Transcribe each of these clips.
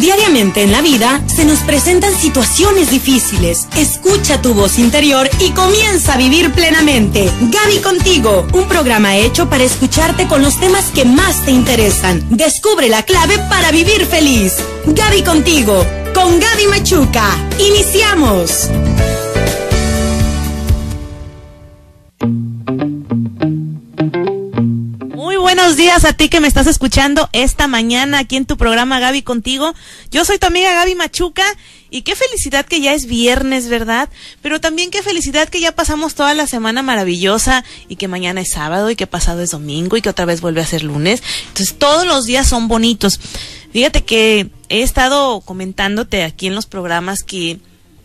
Diariamente en la vida se nos presentan situaciones difíciles. Escucha tu voz interior y comienza a vivir plenamente. Gaby Contigo, un programa hecho para escucharte con los temas que más te interesan. Descubre la clave para vivir feliz. Gaby Contigo, con Gaby Machuca. ¡Iniciamos! Buenos días a ti que me estás escuchando esta mañana aquí en tu programa Gaby Contigo. Yo soy tu amiga Gaby Machuca y qué felicidad que ya es viernes, ¿verdad? Pero también qué felicidad que ya pasamos toda la semana maravillosa y que mañana es sábado y que pasado es domingo y que otra vez vuelve a ser lunes. Entonces todos los días son bonitos. Fíjate que he estado comentándote aquí en los programas que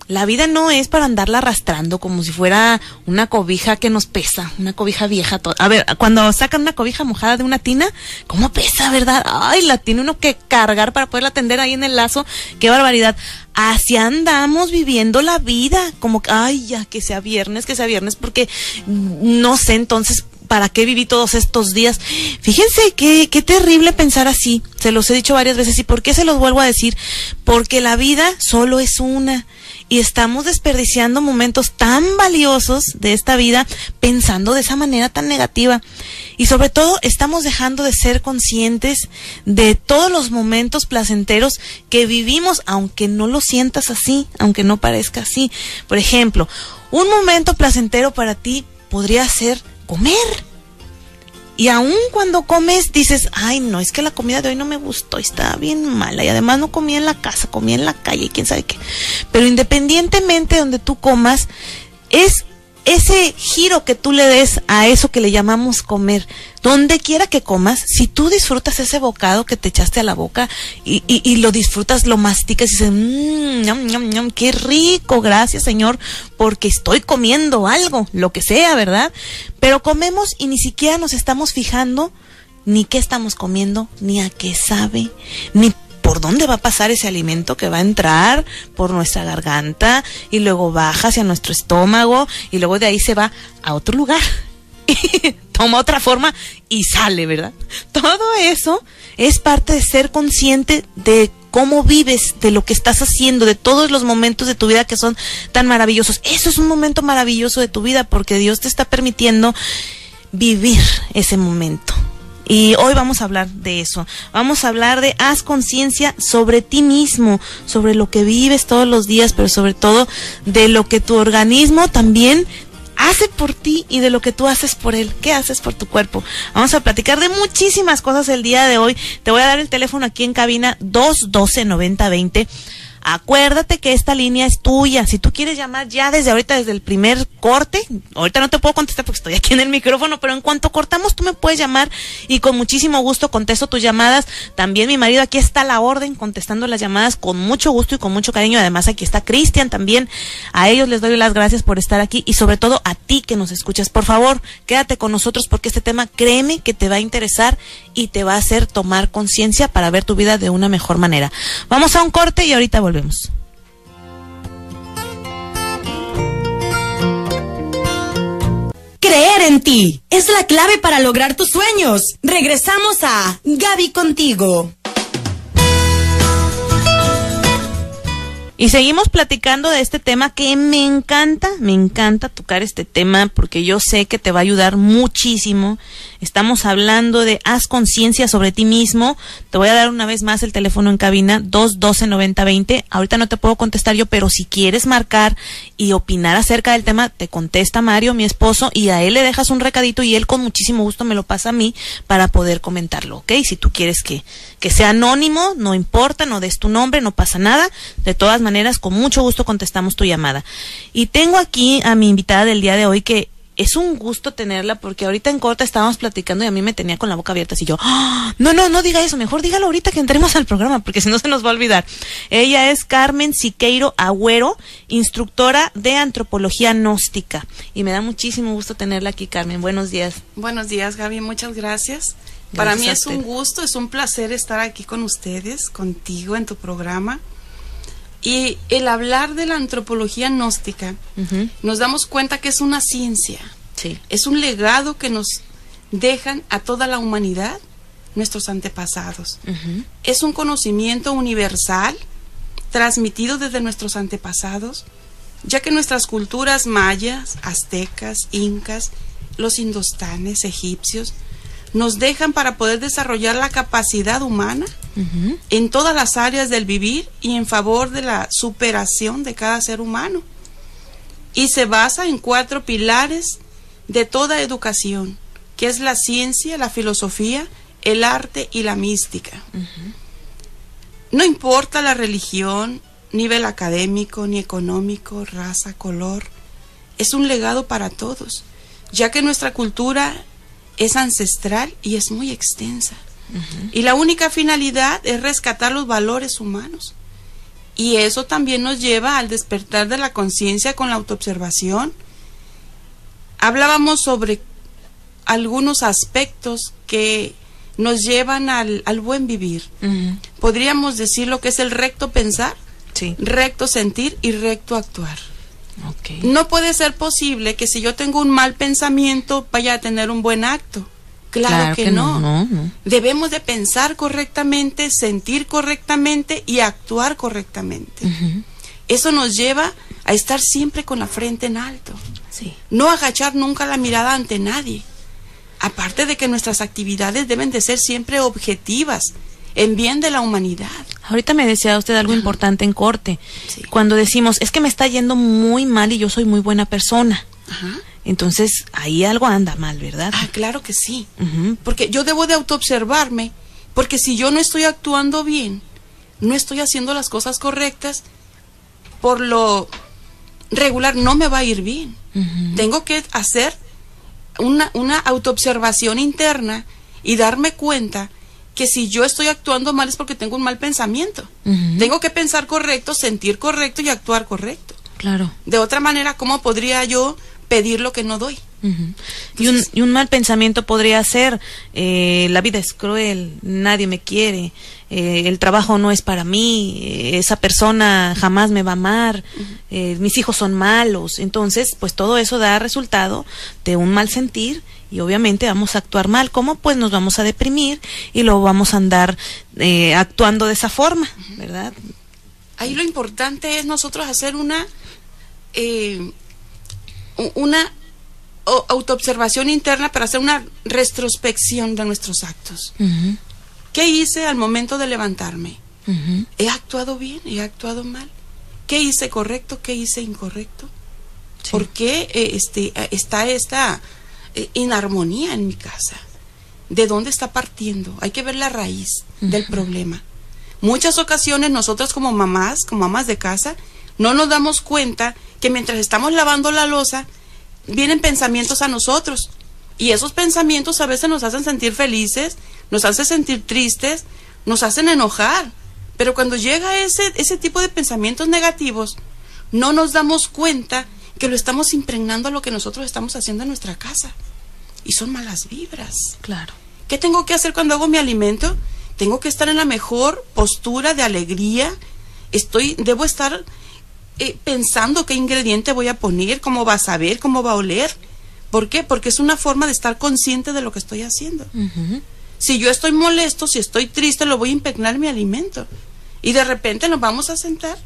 la vida no es para andarla arrastrando como si fuera una cobija que nos pesa, una cobija vieja. A ver, cuando sacan una cobija mojada de una tina, ¿cómo pesa, verdad? Ay, la tiene uno que cargar para poderla tender ahí en el lazo. ¡Qué barbaridad! Así andamos viviendo la vida, como, ay, ya, que sea viernes, porque no sé entonces para qué viví todos estos días. Fíjense qué terrible pensar así, se los he dicho varias veces. ¿Y por qué se los vuelvo a decir? Porque la vida solo es una. Y estamos desperdiciando momentos tan valiosos de esta vida pensando de esa manera tan negativa. Y sobre todo estamos dejando de ser conscientes de todos los momentos placenteros que vivimos, aunque no lo sientas así, aunque no parezca así. Por ejemplo, un momento placentero para ti podría ser comer. Y aun cuando comes dices, ay no, es que la comida de hoy no me gustó, estaba bien mala y además no comía en la casa, comía en la calle y quién sabe qué. Pero independientemente de donde tú comas, es ese giro que tú le des a eso que le llamamos comer. Donde quiera que comas, si tú disfrutas ese bocado que te echaste a la boca y lo disfrutas, lo masticas y dices, ñam, ñam, ñam, qué rico, gracias Señor, porque estoy comiendo algo, lo que sea, ¿verdad? Pero comemos y ni siquiera nos estamos fijando ni qué estamos comiendo, ni a qué sabe, ni por dónde va a pasar ese alimento que va a entrar por nuestra garganta y luego baja hacia nuestro estómago y luego de ahí se va a otro lugar y toma otra forma y sale, ¿verdad? Todo eso es parte de ser consciente de cómo vives, de lo que estás haciendo, de todos los momentos de tu vida que son tan maravillosos. Eso es un momento maravilloso de tu vida porque Dios te está permitiendo vivir ese momento. Y hoy vamos a hablar de eso, vamos a hablar de haz conciencia sobre ti mismo, sobre lo que vives todos los días, pero sobre todo de lo que tu organismo también hace por ti y de lo que tú haces por él, qué haces por tu cuerpo. Vamos a platicar de muchísimas cosas el día de hoy. Te voy a dar el teléfono aquí en cabina 212-9020. Acuérdate que esta línea es tuya. Si tú quieres llamar ya desde ahorita, desde el primer corte, ahorita no te puedo contestar porque estoy aquí en el micrófono, pero en cuanto cortamos tú me puedes llamar y con muchísimo gusto contesto tus llamadas. También mi marido aquí está a la orden contestando las llamadas con mucho gusto y con mucho cariño. Además aquí está Cristian también. A ellos les doy las gracias por estar aquí y sobre todo a ti que nos escuchas. Por favor, quédate con nosotros porque este tema, créeme que te va a interesar y te va a hacer tomar conciencia para ver tu vida de una mejor manera. Vamos a un corte y ahorita volvemos. Creer en ti es la clave para lograr tus sueños. Regresamos a Gaby Contigo. Y seguimos platicando de este tema que me encanta tocar este tema porque yo sé que te va a ayudar muchísimo. Estamos hablando de haz conciencia sobre ti mismo. Te voy a dar una vez más el teléfono en cabina 212-9020. Ahorita no te puedo contestar yo, pero si quieres marcar y opinar acerca del tema, te contesta Mario, mi esposo, y a él le dejas un recadito y él con muchísimo gusto me lo pasa a mí para poder comentarlo, ¿ok? Si tú quieres que sea anónimo, no importa, no des tu nombre, no pasa nada. De todas maneras, con mucho gusto contestamos tu llamada. Y tengo aquí a mi invitada del día de hoy que es un gusto tenerla porque ahorita en corta estábamos platicando y a mí me tenía con la boca abierta así yo, ¡oh! no diga eso, mejor dígalo ahorita que entremos al programa porque si no se nos va a olvidar. Ella es Carmen Siqueiro Agüero, instructora de antropología gnóstica y me da muchísimo gusto tenerla aquí. Carmen, buenos días. Buenos días, Gaby, muchas gracias. Para mí es un gusto, es un placer estar aquí con ustedes, contigo en tu programa. Y el hablar de la antropología gnóstica, nos damos cuenta que es una ciencia, sí. Es un legado que nos dejan a toda la humanidad nuestros antepasados. Uh-huh. Es un conocimiento universal transmitido desde nuestros antepasados, ya que nuestras culturas mayas, aztecas, incas, los indostanes, egipcios, nos dejan para poder desarrollar la capacidad humana uh-huh. en todas las áreas del vivir y en favor de la superación de cada ser humano. Y se basa en 4 pilares de toda educación, que es la ciencia, la filosofía, el arte y la mística. Uh-huh. No importa la religión, nivel académico, ni económico, raza, color, es un legado para todos, ya que nuestra cultura es ancestral y es muy extensa. Uh-huh. Y la única finalidad es rescatar los valores humanos. Y eso también nos lleva al despertar de la conciencia con la autoobservación. Hablábamos sobre algunos aspectos que nos llevan al buen vivir. Uh-huh. Podríamos decir lo que es el recto pensar, sí, recto sentir y recto actuar. Okay. No puede ser posible que si yo tengo un mal pensamiento vaya a tener un buen acto. Claro que no. No. Debemos de pensar correctamente, sentir correctamente y actuar correctamente. Uh-huh. Eso nos lleva a estar siempre con la frente en alto. Sí. No agachar nunca la mirada ante nadie. Aparte de que nuestras actividades deben de ser siempre objetivas, en bien de la humanidad. Ahorita me decía usted algo importante en corte. Sí. Cuando decimos, es que me está yendo muy mal y yo soy muy buena persona. Ajá. Entonces, ahí algo anda mal, ¿verdad? Ah, claro que sí. Uh-huh. Porque yo debo de autoobservarme, porque si yo no estoy actuando bien, no estoy haciendo las cosas correctas, por lo regular no me va a ir bien. Uh-huh. Tengo que hacer una autoobservación interna y darme cuenta que si yo estoy actuando mal es porque tengo un mal pensamiento. Uh-huh. Tengo que pensar correcto, sentir correcto y actuar correcto. Claro. De otra manera, ¿cómo podría yo pedir lo que no doy? Uh-huh. Entonces, y un mal pensamiento podría ser, la vida es cruel, nadie me quiere, el trabajo no es para mí, esa persona jamás me va a amar, uh-huh. Mis hijos son malos. Entonces, pues todo eso da resultado de un mal sentir. Y obviamente vamos a actuar mal. ¿Cómo? Pues nos vamos a deprimir y luego vamos a andar actuando de esa forma, ¿verdad? Ahí lo importante es nosotros hacer una autoobservación interna para hacer una retrospección de nuestros actos. Uh-huh. ¿Qué hice al momento de levantarme? Uh-huh. ¿He actuado bien? ¿He actuado mal? ¿Qué hice correcto? ¿Qué hice incorrecto? Sí. ¿Por qué está esta inarmonía en mi casa? ¿De dónde está partiendo? Hay que ver la raíz uh-huh. del problema. Muchas ocasiones nosotros como mamás de casa, no nos damos cuenta que mientras estamos lavando la loza, vienen pensamientos a nosotros. Y esos pensamientos a veces nos hacen sentir felices, nos hacen sentir tristes, nos hacen enojar. Pero cuando llega ese tipo de pensamientos negativos, no nos damos cuenta que lo estamos impregnando a lo que nosotros estamos haciendo en nuestra casa. Y son malas vibras. Claro. ¿Qué tengo que hacer cuando hago mi alimento? Tengo que estar en la mejor postura de alegría. Debo estar pensando qué ingrediente voy a poner, cómo va a saber, cómo va a oler. ¿Por qué? Porque es una forma de estar consciente de lo que estoy haciendo. Uh-huh. Si yo estoy molesto, si estoy triste, lo voy a impregnar mi alimento. Y de repente nos vamos a sentar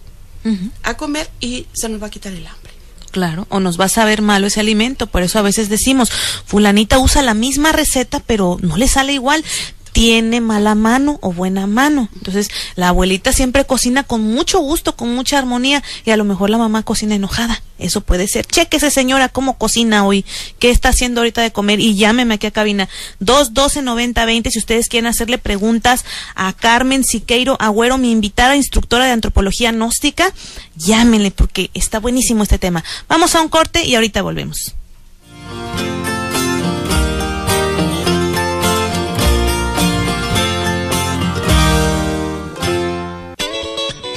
uh-huh. a comer y se nos va a quitar el hambre. Claro, o nos va a saber malo ese alimento. Por eso a veces decimos, fulanita usa la misma receta, pero no le sale igual. Tiene mala mano o buena mano. Entonces, la abuelita siempre cocina con mucho gusto, con mucha armonía, y a lo mejor la mamá cocina enojada. Eso puede ser. Chéquese, señora, cómo cocina hoy, qué está haciendo ahorita de comer, y llámeme aquí a cabina. 212-9020, si ustedes quieren hacerle preguntas a Carmen Siqueiro Agüero, mi invitada, instructora de antropología gnóstica. Llámenle, porque está buenísimo este tema. Vamos a un corte y ahorita volvemos.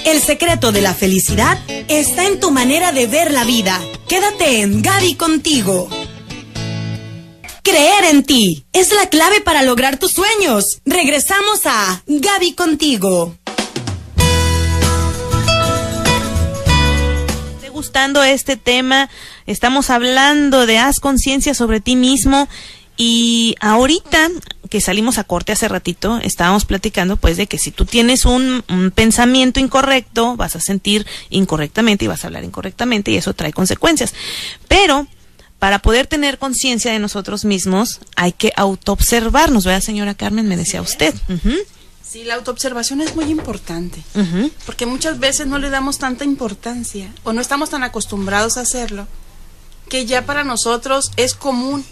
El secreto de la felicidad está en tu manera de ver la vida. Quédate en Gaby Contigo. Creer en ti es la clave para lograr tus sueños. Regresamos a Gaby Contigo. ¿Te gustando este tema? Estamos hablando de haz conciencia sobre ti mismo. Y ahorita que salimos a corte hace ratito, estábamos platicando pues de que si tú tienes un pensamiento incorrecto, vas a sentir incorrectamente y vas a hablar incorrectamente, y eso trae consecuencias. Pero para poder tener conciencia de nosotros mismos, hay que autoobservarnos, ¿verdad, señora Carmen? Me decía usted. Uh-huh. Sí, la autoobservación es muy importante, uh-huh, porque muchas veces no le damos tanta importancia o no estamos tan acostumbrados a hacerlo, que ya para nosotros es común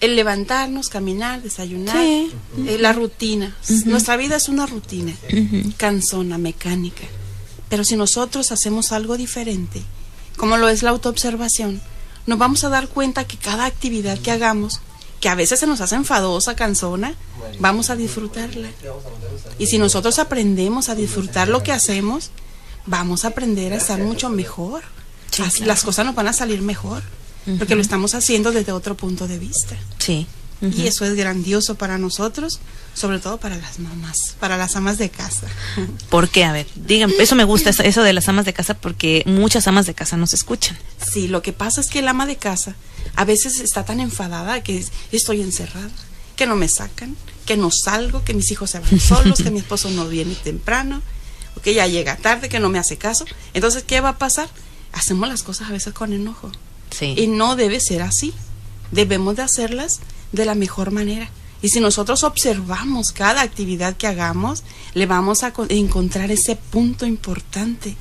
el levantarnos, caminar, desayunar, sí, la rutina. Uh-huh. Nuestra vida es una rutina, uh-huh, cansona, mecánica. Pero si nosotros hacemos algo diferente, como lo es la autoobservación, nos vamos a dar cuenta que cada actividad que hagamos, que a veces se nos hace enfadosa, cansona, vamos a disfrutarla. Y si nosotros aprendemos a disfrutar lo que hacemos, vamos a aprender a estar mucho mejor. Las cosas nos van a salir mejor, porque lo estamos haciendo desde otro punto de vista. Sí. Uh-huh. Y eso es grandioso para nosotros, sobre todo para las mamás, para las amas de casa. ¿Por qué? A ver, digan, eso me gusta, eso de las amas de casa, porque muchas amas de casa nos escuchan. Sí, lo que pasa es que el ama de casa a veces está tan enfadada que estoy encerrada, que no me sacan, que no salgo, que mis hijos se van solos, que mi esposo no viene temprano, que ya llega tarde, que no me hace caso. Entonces, ¿qué va a pasar? Hacemos las cosas a veces con enojo. Sí. Y no debe ser así. Debemos de hacerlas de la mejor manera. Y si nosotros observamos cada actividad que hagamos, le vamos a encontrar ese punto importante,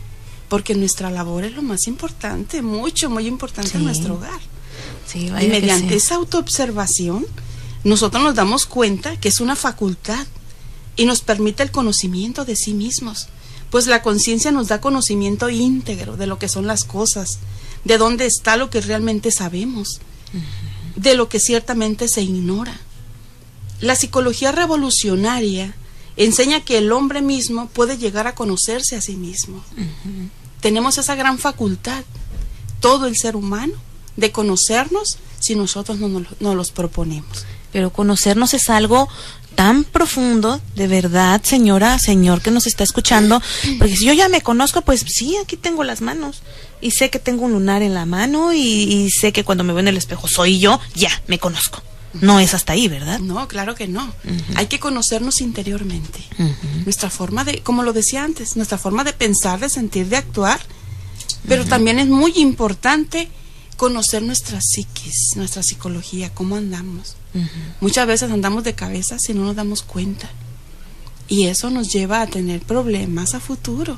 porque nuestra labor es lo más importante, muy importante, sí, en nuestro hogar. Sí, y mediante esa autoobservación, nosotros nos damos cuenta que es una facultad y nos permite el conocimiento de sí mismos. Pues la conciencia nos da conocimiento íntegro de lo que son las cosas, de dónde está lo que realmente sabemos, de lo que ciertamente se ignora. La psicología revolucionaria enseña que el hombre mismo puede llegar a conocerse a sí mismo. Uh-huh. Tenemos esa gran facultad, todo el ser humano, de conocernos si nosotros no los proponemos. Pero conocernos es algo tan profundo, de verdad, señora, señor que nos está escuchando, porque si yo ya me conozco, pues sí, aquí tengo las manos, y sé que tengo un lunar en la mano, y sé que cuando me veo en el espejo soy yo, ya, me conozco. No es hasta ahí, ¿verdad? No, claro que no. Uh-huh. Hay que conocernos interiormente. Uh-huh. Nuestra forma de, como lo decía antes, nuestra forma de pensar, de sentir, de actuar, pero también es muy importante conocer nuestra psiquis, nuestra psicología, cómo andamos. Uh-huh. Muchas veces andamos de cabeza si no nos damos cuenta. Y eso nos lleva a tener problemas a futuro.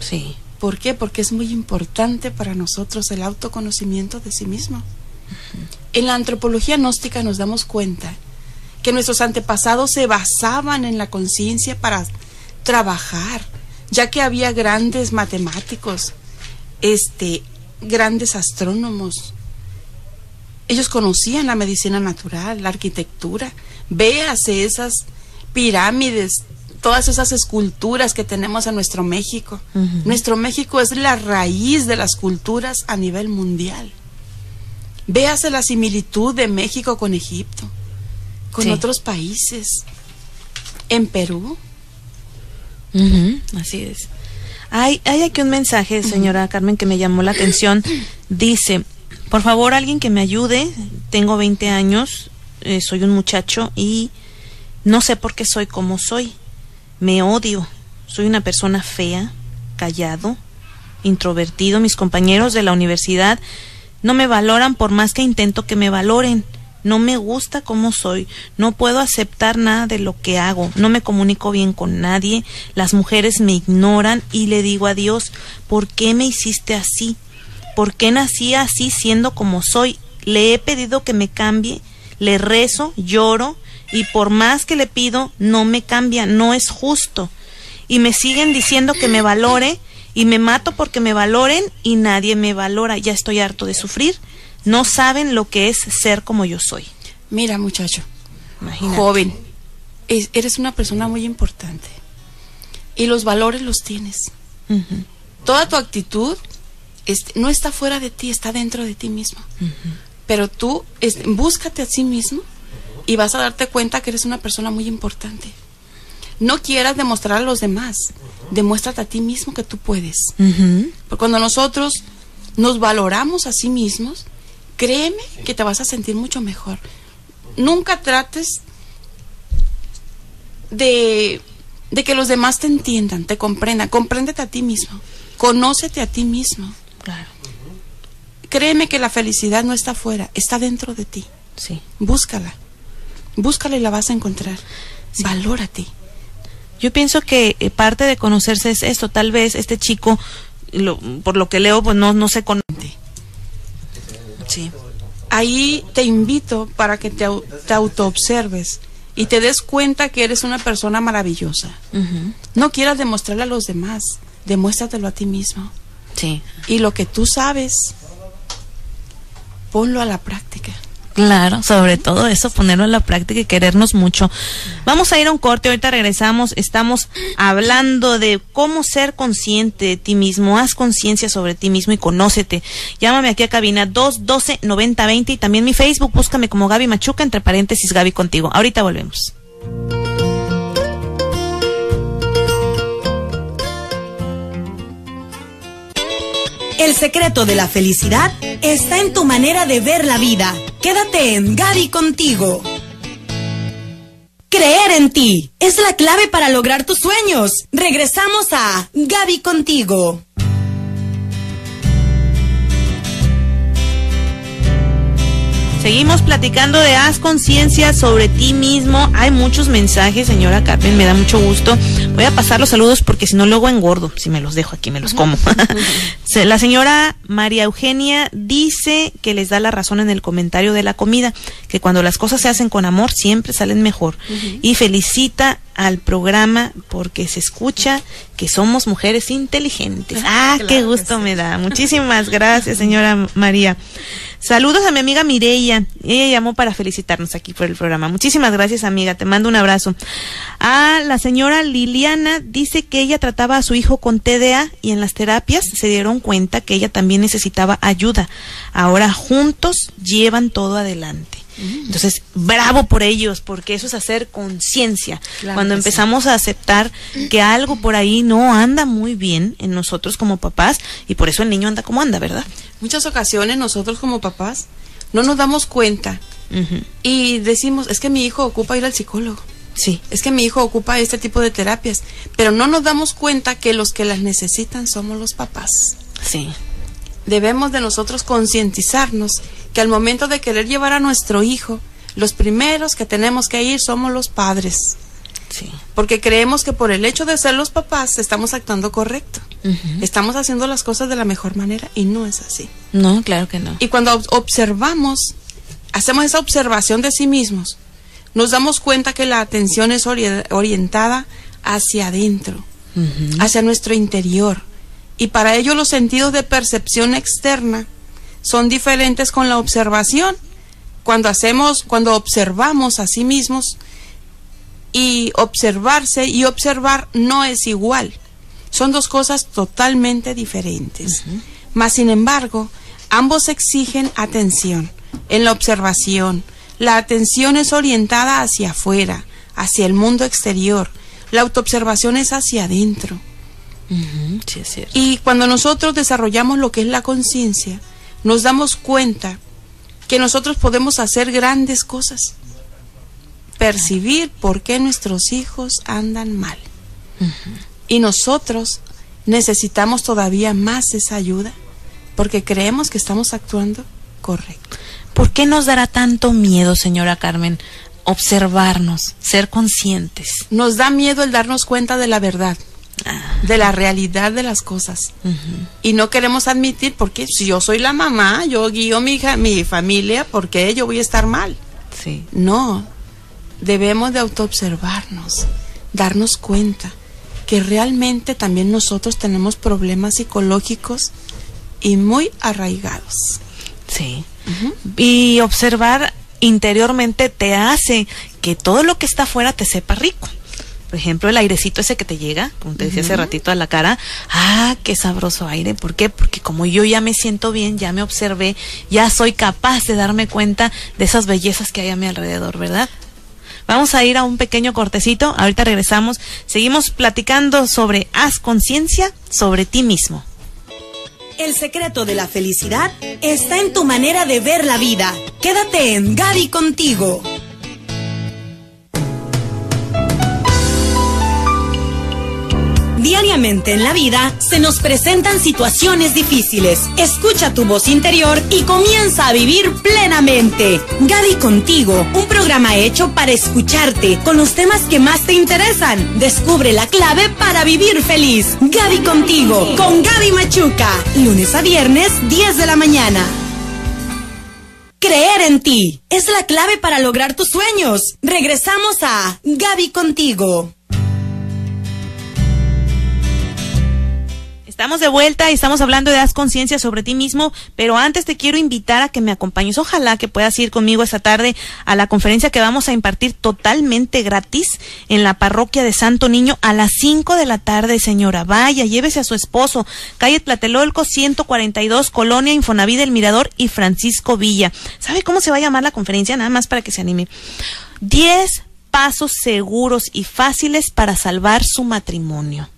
Sí. ¿Por qué? Porque es muy importante para nosotros el autoconocimiento de sí mismo. Uh-huh. En la antropología gnóstica nos damos cuenta que nuestros antepasados se basaban en la conciencia para trabajar, ya que había grandes matemáticos, grandes astrónomos. Ellos conocían la medicina natural, la arquitectura. Véase esas pirámides, todas esas esculturas que tenemos en nuestro México. Uh-huh. Nuestro México es la raíz de las culturas a nivel mundial. Véase la similitud de México con Egipto, con, sí, otros países, en Perú. Uh-huh. Así es. Hay aquí un mensaje, señora Carmen, que me llamó la atención. Dice, por favor, alguien que me ayude. Tengo 20 años, soy un muchacho y no sé por qué soy como soy. Me odio. Soy una persona fea, callado, introvertido. Mis compañeros de la universidad no me valoran por más que intento que me valoren. No me gusta cómo soy, no puedo aceptar nada de lo que hago, no me comunico bien con nadie, las mujeres me ignoran y le digo a Dios, ¿por qué me hiciste así? ¿Por qué nací así siendo como soy? Le he pedido que me cambie, le rezo, lloro y por más que le pido, no me cambia, no es justo. Y me siguen diciendo que me valore y me mato porque me valoren y nadie me valora, ya estoy harto de sufrir. No saben lo que es ser como yo soy. Mira, muchacho, imagínate, joven, eres una persona muy importante y los valores los tienes. Uh-huh. Toda tu actitud no está fuera de ti, está dentro de ti mismo. Uh-huh. Pero tú búscate a sí mismo y vas a darte cuenta que eres una persona muy importante. No quieras demostrar a los demás, demuéstrate a ti mismo que tú puedes. Uh-huh. Porque cuando nosotros nos valoramos a sí mismos, créeme que te vas a sentir mucho mejor. nunca trates de que los demás te entiendan, te comprendan. Compréndete a ti mismo, conócete a ti mismo. Claro. Créeme que la felicidad no está afuera, está dentro de ti. Sí. Búscala, búscala y la vas a encontrar. Sí. Valórate. Yo pienso que parte de conocerse es esto. Tal vez este chico, por lo que leo, pues no se conoce. Sí. Ahí te invito para que te autoobserves y te des cuenta que eres una persona maravillosa. Uh-huh. No quieras demostrarle a los demás, demuéstratelo a ti mismo. Sí. Y lo que tú sabes, ponlo a la práctica. Claro, sobre todo eso, ponerlo en la práctica y querernos mucho. Vamos a ir a un corte, ahorita regresamos. Estamos hablando de cómo ser consciente de ti mismo. Haz conciencia sobre ti mismo y conócete. Llámame aquí a cabina 212-9020 y también mi Facebook, búscame como Gaby Machuca, entre paréntesis Gaby Contigo. Ahorita volvemos. El secreto de la felicidad está en tu manera de ver la vida. Quédate en Gaby Contigo. Creer en ti es la clave para lograr tus sueños. Regresamos a Gaby Contigo. Seguimos platicando de haz conciencia sobre ti mismo. Hay muchos mensajes, señora Carmen, me da mucho gusto. Voy a pasar los saludos porque si no luego engordo, si me los dejo aquí, me los como. La señora María Eugenia dice que les da la razón en el comentario de la comida, que cuando las cosas se hacen con amor siempre salen mejor. Y felicita al programa porque se escucha que somos mujeres inteligentes. Ah, claro, qué gusto me da. Muchísimas gracias, señora María. Saludos a mi amiga Mireia. Ella llamó para felicitarnos aquí por el programa. Muchísimas gracias, amiga. Te mando un abrazo. A la señora Liliana dice que ella trataba a su hijo con TDA y en las terapias se dieron cuenta que ella también necesitaba ayuda. Ahora juntos llevan todo adelante. Entonces, bravo por ellos, porque eso es hacer conciencia. Claro, cuando empezamos a aceptar que algo por ahí no anda muy bien en nosotros como papás, y por eso el niño anda como anda, ¿verdad? Muchas ocasiones nosotros como papás no nos damos cuenta y decimos, es que mi hijo ocupa ir al psicólogo. Sí. Es que mi hijo ocupa este tipo de terapias, pero no nos damos cuenta que los que las necesitan somos los papás. Sí. Debemos de nosotros concientizarnos que al momento de querer llevar a nuestro hijo, los primeros que tenemos que ir somos los padres. Sí. Porque creemos que por el hecho de ser los papás estamos actuando correcto. Estamos haciendo las cosas de la mejor manera y no es así. No, claro que no. Y cuando observamos, hacemos esa observación de sí mismos, nos damos cuenta que la atención es orientada hacia adentro, hacia nuestro interior. Y para ello los sentidos de percepción externa son diferentes con la observación. Cuando observamos a sí mismos, y observarse y observar no es igual. Son dos cosas totalmente diferentes. Mas, sin embargo, ambos exigen atención. En la observación, la atención es orientada hacia afuera, hacia el mundo exterior. La autoobservación es hacia adentro. Sí, es cierto. Y cuando nosotros desarrollamos lo que es la conciencia, nos damos cuenta que nosotros podemos hacer grandes cosas. Percibir por qué nuestros hijos andan mal. Y nosotros necesitamos todavía más esa ayuda porque creemos que estamos actuando correcto. ¿Por qué nos dará tanto miedo, señora Carmen, observarnos, ser conscientes? Nos da miedo el darnos cuenta de la verdad, de la realidad de las cosas. Y no queremos admitir, porque si yo soy la mamá, yo guío mi familia, porque yo voy a estar mal. Sí. No, debemos de autoobservarnos, darnos cuenta que realmente también nosotros tenemos problemas psicológicos y muy arraigados. Sí. Y observar interiormente te hace que todo lo que está afuera te sepa rico. Por ejemplo, el airecito ese que te llega, como te decía hace ratito, a la cara. ¡Ah, qué sabroso aire! ¿Por qué? Porque como yo ya me siento bien, ya me observé, ya soy capaz de darme cuenta de esas bellezas que hay a mi alrededor, ¿verdad? Vamos a ir a un pequeño cortecito, ahorita regresamos. Seguimos platicando sobre haz conciencia sobre ti mismo. El secreto de la felicidad está en tu manera de ver la vida. Quédate en Gaby Contigo. Obviamente en la vida se nos presentan situaciones difíciles. Escucha tu voz interior y comienza a vivir plenamente. Gaby Contigo, un programa hecho para escucharte con los temas que más te interesan. Descubre la clave para vivir feliz. Gaby Contigo, con Gaby Machuca. Lunes a viernes, 10 de la mañana. Creer en ti es la clave para lograr tus sueños. Regresamos a Gaby Contigo. Estamos de vuelta y estamos hablando de haz conciencia sobre ti mismo, pero antes te quiero invitar a que me acompañes. Ojalá que puedas ir conmigo esta tarde a la conferencia que vamos a impartir totalmente gratis en la parroquia de Santo Niño a las 5 de la tarde, señora. Vaya, llévese a su esposo. Calle Tlatelolco, 142, Colonia Infonavit del Mirador y Francisco Villa. ¿Sabe cómo se va a llamar la conferencia? Nada más para que se anime. 10 pasos seguros y fáciles para salvar su matrimonio.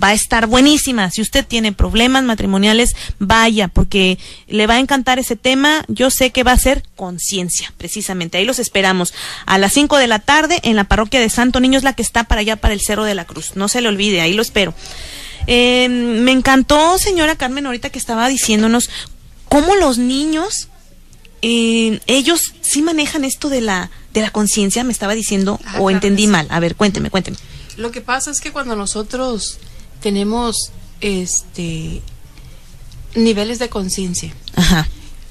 Va a estar buenísima. Si usted tiene problemas matrimoniales, vaya, porque le va a encantar ese tema. Yo sé que va a ser conciencia, precisamente. Ahí los esperamos a las 5 de la tarde en la parroquia de Santo Niño, es la que está para allá, para el Cerro de la Cruz. No se le olvide, ahí lo espero. Me encantó, señora Carmen, ahorita que estaba diciéndonos cómo los niños, ellos sí manejan esto de la conciencia, me estaba diciendo, o Carmen, entendí mal. A ver, cuénteme. Lo que pasa es que cuando nosotros tenemos niveles de conciencia. Ajá.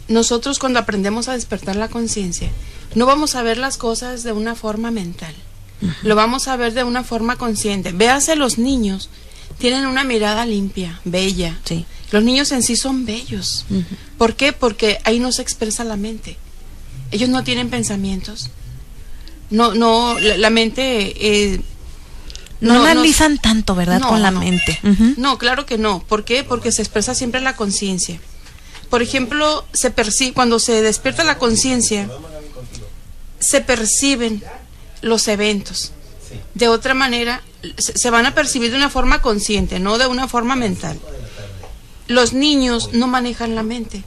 Nosotros cuando aprendemos a despertar la conciencia, no vamos a ver las cosas de una forma mental. Ajá. Lo vamos a ver de una forma consciente. Véase, los niños tienen una mirada limpia, bella. Sí. Los niños en sí son bellos. Ajá. ¿Por qué? Porque ahí no se expresa la mente. Ellos no tienen pensamientos. La mente no analizan tanto, ¿verdad? No, con la mente. Uh-huh. No, claro que no. ¿Por qué? Porque se expresa siempre la conciencia. Por ejemplo, se percibe, cuando se despierta la conciencia, se perciben los eventos. De otra manera, se van a percibir de una forma consciente, no de una forma mental. Los niños no manejan la mente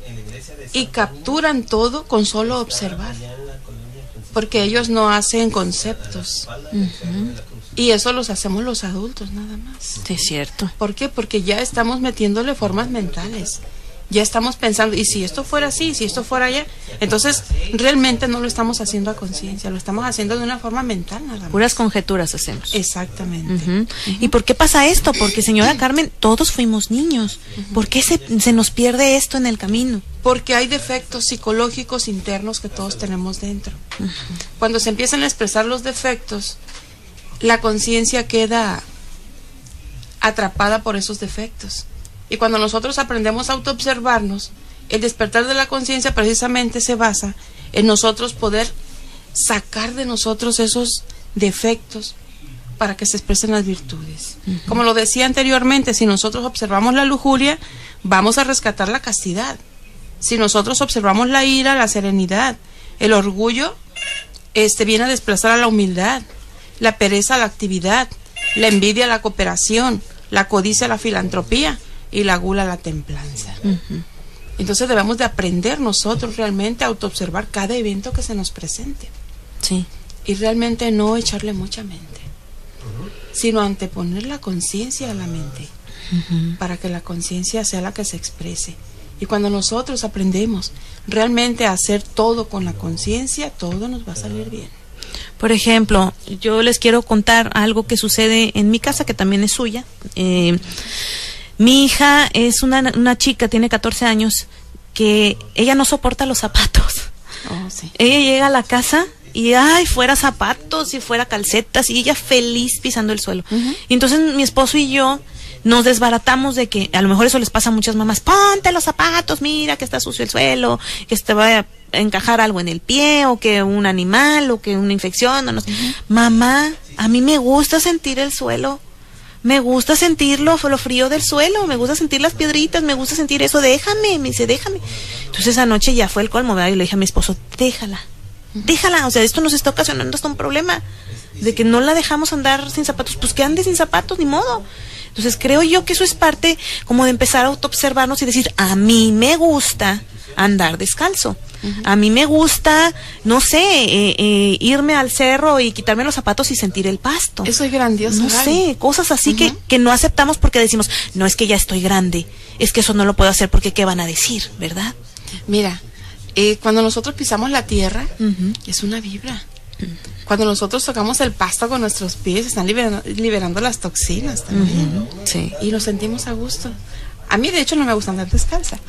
y capturan todo con solo observar, porque ellos no hacen conceptos. Uh-huh. Y eso los hacemos los adultos, nada más. Sí, es cierto. ¿Por qué? Porque ya estamos metiéndole formas mentales. Ya estamos pensando, y si esto fuera así, si esto fuera allá, entonces realmente no lo estamos haciendo a conciencia, lo estamos haciendo de una forma mental, nada más. Puras conjeturas hacemos. Exactamente. Uh-huh. Uh-huh. ¿Y por qué pasa esto? Porque, señora Carmen, todos fuimos niños. Uh-huh. ¿Por qué se nos pierde esto en el camino? Porque hay defectos psicológicos internos que todos tenemos dentro. Uh-huh. Cuando se empiezan a expresar los defectos, la conciencia queda atrapada por esos defectos. Y cuando nosotros aprendemos a autoobservarnos, el despertar de la conciencia precisamente se basa en nosotros poder sacar de nosotros esos defectos para que se expresen las virtudes. Uh-huh. Como lo decía anteriormente, si nosotros observamos la lujuria, vamos a rescatar la castidad. Si nosotros observamos la ira, la serenidad, el orgullo, viene a desplazar a la humildad. La pereza, la actividad; la envidia, la cooperación; la codicia, la filantropía; y la gula, la templanza. Uh-huh. Entonces debemos de aprender nosotros realmente a autoobservar cada evento que se nos presente. Sí. Y realmente no echarle mucha mente, sino anteponer la conciencia a la mente, uh-huh, para que la conciencia sea la que se exprese. Y cuando nosotros aprendemos realmente a hacer todo con la conciencia, todo nos va a salir bien. Por ejemplo, yo les quiero contar algo que sucede en mi casa, que también es suya. Mi hija es una chica, tiene 14 años, que ella no soporta los zapatos. Oh, sí. Ella llega a la casa y, ay, fuera zapatos y fuera calcetas, y ella feliz pisando el suelo. Uh-huh. Y entonces mi esposo y yo nos desbaratamos de que, a lo mejor eso les pasa a muchas mamás, ponte los zapatos, mira que está sucio el suelo, que te vaya a encajar algo en el pie, o que un animal, o que una infección, o no sé. Uh-huh. Mamá, a mí me gusta sentir el suelo, me gusta sentir lo frío del suelo, me gusta sentir las piedritas, me gusta sentir eso, déjame, me dice, déjame. Entonces anoche ya fue el colmo, ¿verdad? Y le dije a mi esposo, déjala, o sea, esto nos está ocasionando hasta un problema, de que no la dejamos andar sin zapatos, pues que ande sin zapatos, ni modo. Entonces creo yo que eso es parte como de empezar a autoobservarnos y decir, a mí me gusta andar descalzo. A mí me gusta, no sé, irme al cerro y quitarme los zapatos y sentir el pasto. Eso es grandioso. No sé, cosas así que no aceptamos porque decimos, no, es que ya estoy grande, es que eso no lo puedo hacer porque ¿qué van a decir? ¿Verdad? Mira, cuando nosotros pisamos la tierra, es una vibra. Cuando nosotros tocamos el pasto con nuestros pies, están liberando las toxinas también. Sí. Y nos sentimos a gusto. A mí, de hecho, no me gusta andar descalza.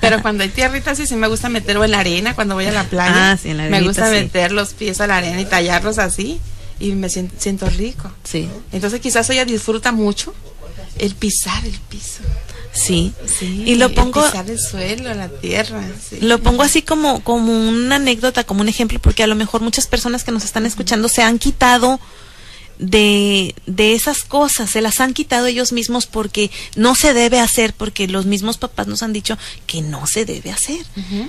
Pero cuando hay tierrita, sí me gusta meterlo en la arena cuando voy a la playa. Sí, en la arenita, me gusta meter los pies a la arena y tallarlos así. Y me siento rico. Sí. Entonces, quizás ella disfruta mucho el pisar el piso. Sí. Sí, y lo pongo, pisar el suelo, la tierra, lo pongo así como una anécdota, como un ejemplo, porque a lo mejor muchas personas que nos están escuchando se han quitado de esas cosas, se las han quitado ellos mismos porque no se debe hacer, porque los mismos papás nos han dicho que no se debe hacer,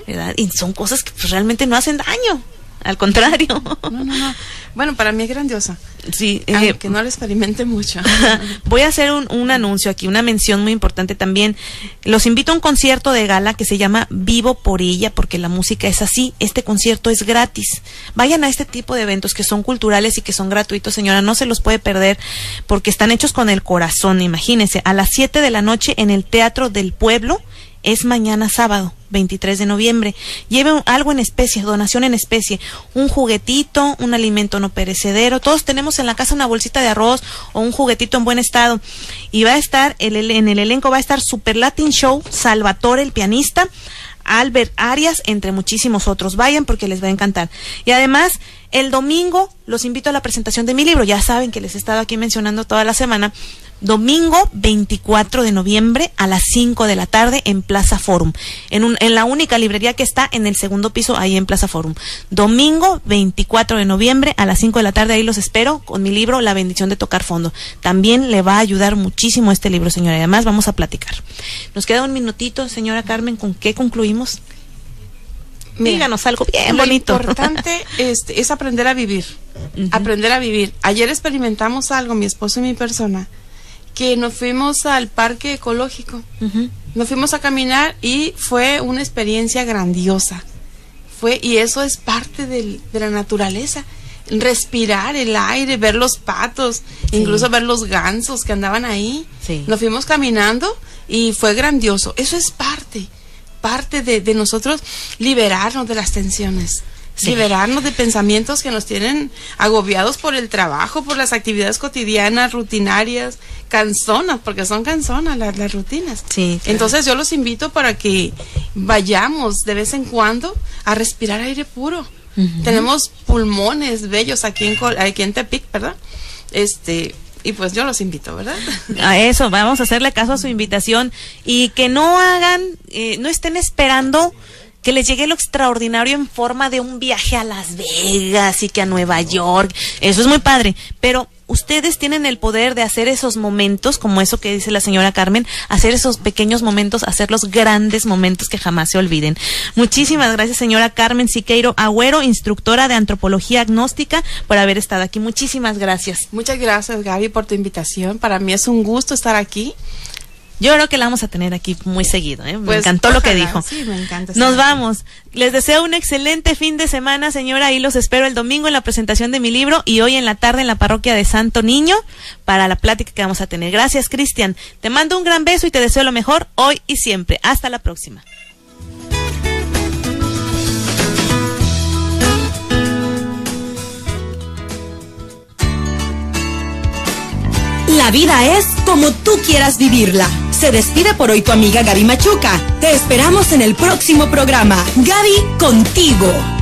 ¿verdad? Y son cosas que pues, realmente no hacen daño, al contrario. No. Bueno, para mí es grandiosa. Sí. Aunque no lo experimente mucho. Voy a hacer un anuncio aquí, una mención muy importante también. Los invito a un concierto de gala que se llama Vivo por Ella, porque la música es así. Este concierto es gratis. Vayan a este tipo de eventos que son culturales y que son gratuitos, señora. No se los puede perder porque están hechos con el corazón, imagínense. A las 7 de la noche en el Teatro del Pueblo. Es mañana sábado, 23 de noviembre. Lleve algo en especie, donación en especie, un juguetito, un alimento no perecedero. Todos tenemos en la casa una bolsita de arroz o un juguetito en buen estado. Y va a estar, en el elenco va a estar Super Latin Show, Salvatore el pianista, Albert Arias, entre muchísimos otros. Vayan porque les va a encantar. Y además, el domingo los invito a la presentación de mi libro. Ya saben que les he estado aquí mencionando toda la semana. Domingo 24 de noviembre a las 5 de la tarde en Plaza Forum, en la única librería que está en el segundo piso ahí en Plaza Forum. Domingo 24 de noviembre a las 5 de la tarde, ahí los espero con mi libro La Bendición de Tocar Fondo. También le va a ayudar muchísimo este libro, señora, y además vamos a platicar. Nos queda un minutito, señora Carmen, ¿con qué concluimos? Mira, díganos algo bien bonito. Lo importante es aprender a vivir, aprender a vivir. Ayer experimentamos algo, mi esposo y mi persona, que nos fuimos al parque ecológico, nos fuimos a caminar y fue una experiencia grandiosa. Y eso es parte de la naturaleza, respirar el aire, ver los patos, incluso ver los gansos que andaban ahí. Nos fuimos caminando y fue grandioso. Eso es parte de nosotros liberarnos de las tensiones. Liberarnos de pensamientos que nos tienen agobiados por el trabajo, por las actividades cotidianas, rutinarias, canzonas, porque son canzonas las rutinas. Claro. Entonces yo los invito para que vayamos de vez en cuando a respirar aire puro. Tenemos pulmones bellos aquí en Tepic, ¿verdad? Y pues yo los invito, ¿verdad? A eso, vamos a hacerle caso a su invitación y que no hagan, no estén esperando que les llegue lo extraordinario en forma de un viaje a Las Vegas y que a Nueva York. Eso es muy padre, pero ustedes tienen el poder de hacer esos momentos, como eso que dice la señora Carmen, hacer esos pequeños momentos, hacer los grandes momentos que jamás se olviden. Muchísimas gracias, señora Carmen Siqueiro Agüero, instructora de antropología agnóstica, por haber estado aquí. Muchísimas gracias. Muchas gracias, Gaby, por tu invitación. Para mí es un gusto estar aquí. Yo creo que la vamos a tener aquí muy seguido, ¿eh? Me encantó lo que dijo. Sí, me encanta. Nos vamos. Les deseo un excelente fin de semana, señora, y los espero el domingo en la presentación de mi libro y hoy en la tarde en la parroquia de Santo Niño para la plática que vamos a tener. Gracias, Cristian. Te mando un gran beso y te deseo lo mejor hoy y siempre. Hasta la próxima. La vida es como tú quieras vivirla. Se despide por hoy tu amiga Gaby Machuca. Te esperamos en el próximo programa. Gaby, contigo.